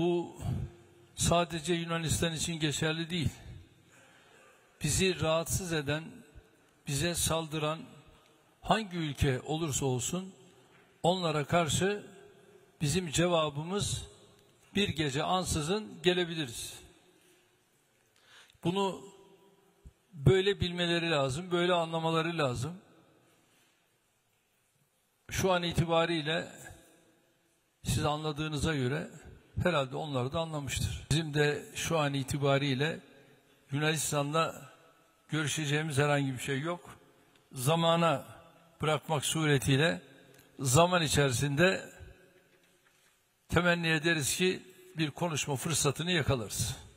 Bu sadece Yunanistan için geçerli değil. Bizi rahatsız eden, bize saldıran hangi ülke olursa olsun onlara karşı bizim cevabımız bir gece ansızın gelebiliriz. Bunu böyle bilmeleri lazım, böyle anlamaları lazım. Şu an itibariyle siz anladığınıza göre herhalde onlar da anlamıştır. Bizim de şu an itibariyle Yunanistan'la görüşeceğimiz herhangi bir şey yok. Zamana bırakmak suretiyle zaman içerisinde temenni ederiz ki bir konuşma fırsatını yakalarız.